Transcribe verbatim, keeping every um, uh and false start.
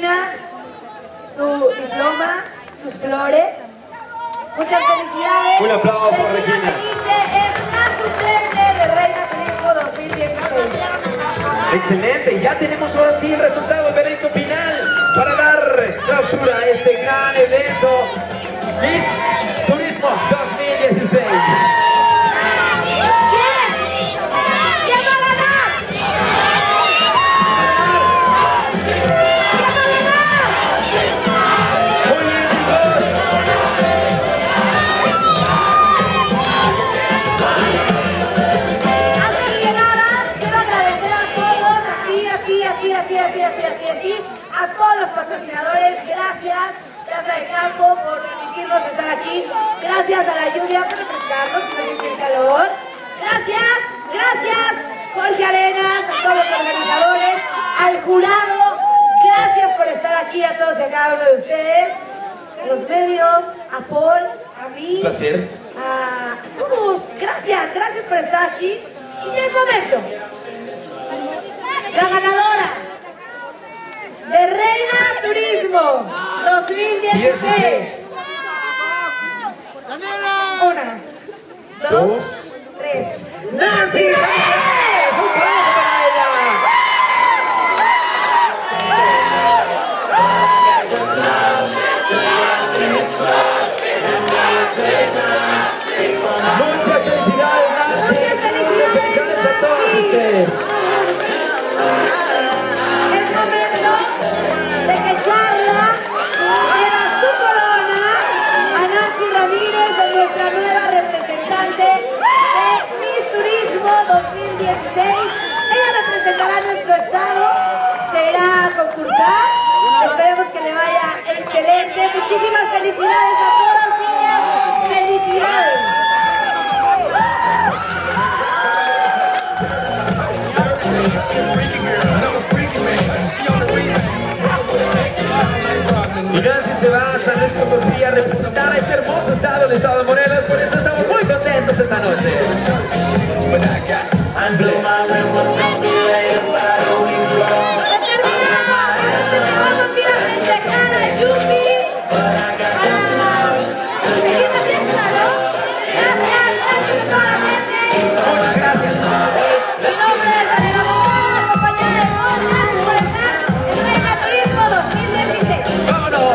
Regina, su diploma, sus flores. Muchas felicidades. Un aplauso a Regina. Regina Peniche es la suplente de Reina Turismo dos mil dieciséis. Excelente, ya tenemos ahora sí el resultado del evento final para dar clausura a este gran evento Miss Turismo dos mil dieciséis. A todos los patrocinadores, gracias Casa de Campo por permitirnos estar aquí, gracias a la lluvia por refrescarnos y no sentir calor, gracias, gracias Jorge Arenas, a todos los organizadores, al jurado, gracias por estar aquí a todos y a cada uno de ustedes, a los medios, a Paul, a mí, placer. A todos, gracias, gracias por estar aquí y ya es momento, la ganadora de Reina Turismo dos mil dieciséis. Una, dos, dos tres. ¡Nancy! ¡Un aplauso para ella! Muchas felicidades, Nancy. Muchas felicidades a todos ustedes. Nuestra nueva representante de Miss Turismo dos mil dieciséis. Ella representará nuestro estado, se irá a concursar. Esperemos que le vaya excelente. Muchísimas felicidades a todos.